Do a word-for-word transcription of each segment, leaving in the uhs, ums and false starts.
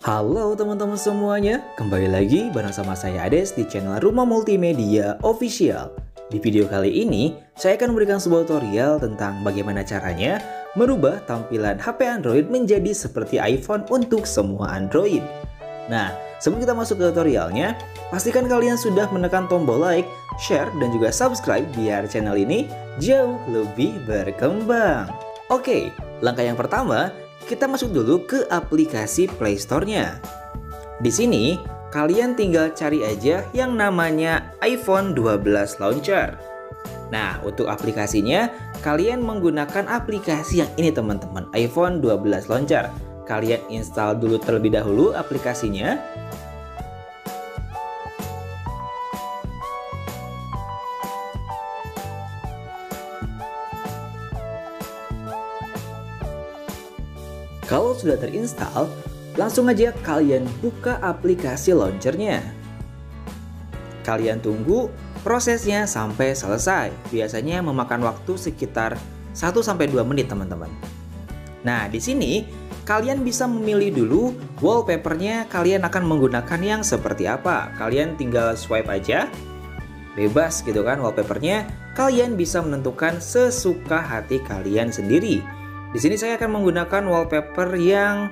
Halo teman-teman semuanya, kembali lagi bareng sama saya Ades di channel Rumah Multimedia Official. Di video kali ini, saya akan memberikan sebuah tutorial tentang bagaimana caranya merubah tampilan H P Android menjadi seperti iPhone untuk semua Android. Nah, sebelum kita masuk ke tutorialnya, pastikan kalian sudah menekan tombol like, share, dan juga subscribe biar channel ini jauh lebih berkembang. Oke, langkah yang pertama, kita masuk dulu ke aplikasi Play Store-nya. Di sini, kalian tinggal cari aja yang namanya iPhone dua belas Launcher. Nah, untuk aplikasinya, kalian menggunakan aplikasi yang ini teman-teman, iPhone dua belas Launcher. Kalian install dulu terlebih dahulu aplikasinya. Kalau sudah terinstall, langsung aja kalian buka aplikasi launchernya. Kalian tunggu prosesnya sampai selesai. Biasanya memakan waktu sekitar satu sampai dua menit, teman-teman. Nah, di sini kalian bisa memilih dulu wallpapernya kalian akan menggunakan yang seperti apa. Kalian tinggal swipe aja. Bebas gitu kan wallpapernya. Kalian bisa menentukan sesuka hati kalian sendiri. Di sini saya akan menggunakan wallpaper yang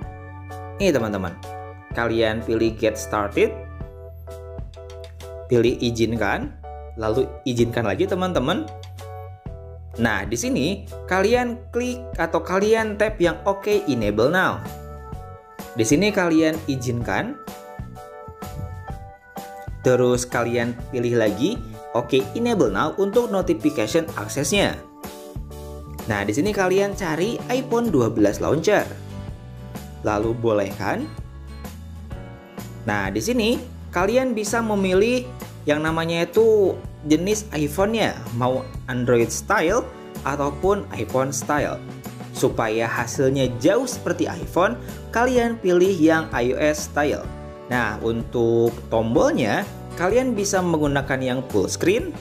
ini teman-teman. Kalian pilih Get Started, pilih Izinkan, lalu izinkan lagi teman-teman. Nah di sini kalian klik atau kalian tap yang Oke Enable Now. Di sini kalian izinkan, terus kalian pilih lagi Oke Enable Now untuk notification aksesnya. Nah, di sini kalian cari iPhone dua belas Launcher. Lalu bolehkan. Nah, di sini kalian bisa memilih yang namanya itu jenis iPhone-nya, mau Android style ataupun iPhone style. Supaya hasilnya jauh seperti iPhone, kalian pilih yang iOS style. Nah, untuk tombolnya kalian bisa menggunakan yang full screen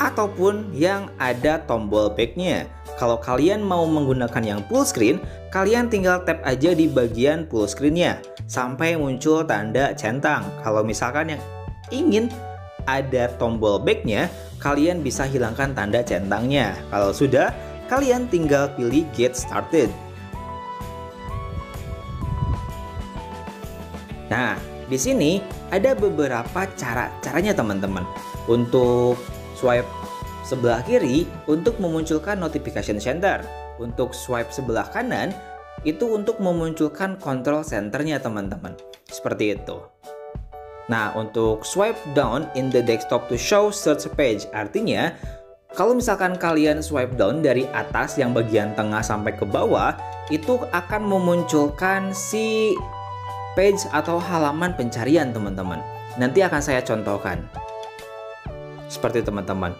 ataupun yang ada tombol back-nya. Kalau kalian mau menggunakan yang full screen, kalian tinggal tap aja di bagian full screen-nya sampai muncul tanda centang. Kalau misalkan yang ingin ada tombol back-nya, kalian bisa hilangkan tanda centangnya. Kalau sudah, kalian tinggal pilih Get Started. Nah, di sini ada beberapa cara-caranya teman-teman. Untuk swipe sebelah kiri untuk memunculkan notification center. Untuk swipe sebelah kanan itu untuk memunculkan control centernya teman-teman. Seperti itu. Nah, untuk swipe down in the desktop to show search page, artinya kalau misalkan kalian swipe down dari atas yang bagian tengah sampai ke bawah, itu akan memunculkan si page atau halaman pencarian teman-teman. Nanti akan saya contohkan. Seperti teman-teman.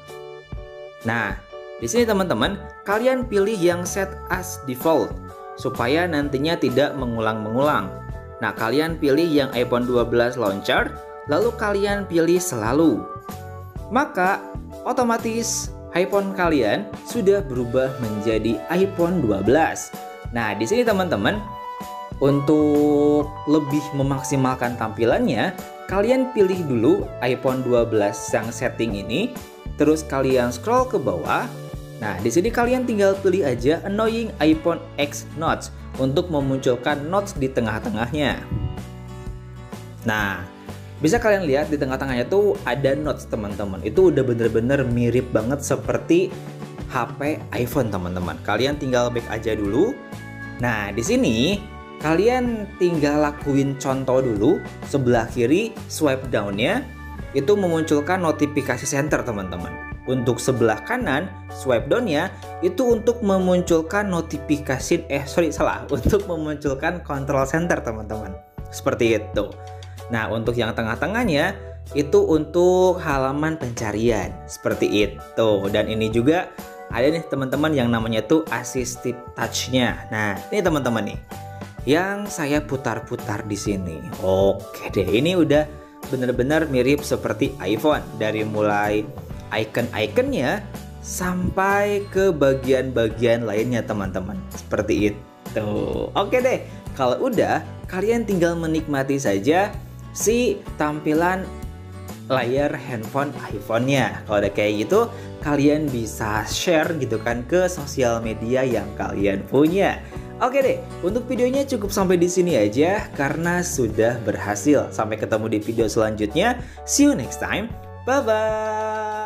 Nah, di sini teman-teman, kalian pilih yang set as default supaya nantinya tidak mengulang-mengulang. Nah, kalian pilih yang iPhone dua belas Launcher, lalu kalian pilih selalu. Maka, otomatis iPhone kalian sudah berubah menjadi iPhone dua belas. Nah, di sini teman-teman, untuk lebih memaksimalkan tampilannya, kalian pilih dulu iPhone dua belas yang setting ini, terus kalian scroll ke bawah. Nah, di sini kalian tinggal pilih aja Annoying iPhone X Notes untuk memunculkan notes di tengah-tengahnya. Nah, bisa kalian lihat di tengah-tengahnya tuh ada notes teman-teman. Itu udah bener-bener mirip banget seperti H P iPhone teman-teman. Kalian tinggal back aja dulu. Nah, di sini kalian tinggal lakuin contoh dulu, sebelah kiri swipe down-nya itu memunculkan notifikasi center teman-teman. Untuk sebelah kanan swipe down-nya itu untuk memunculkan notifikasi, eh sorry salah, untuk memunculkan control center teman-teman. Seperti itu. Nah, untuk yang tengah-tengahnya itu untuk halaman pencarian. Seperti itu. Dan ini juga ada nih teman-teman yang namanya tuh assistive touch-nya. Nah, ini teman-teman nih. Yang saya putar-putar di sini. Oke deh, ini udah bener-bener mirip seperti iPhone dari mulai icon-iconnya sampai ke bagian-bagian lainnya teman-teman. Seperti itu. Oke deh, Kalau udah, kalian tinggal menikmati saja si tampilan layar handphone iPhone-nya. Kalau udah kayak gitu, kalian bisa share gitu kan ke sosial media yang kalian punya. Oke deh, untuk videonya cukup sampai di sini aja karena sudah berhasil. Sampai ketemu di video selanjutnya. See you next time. Bye bye.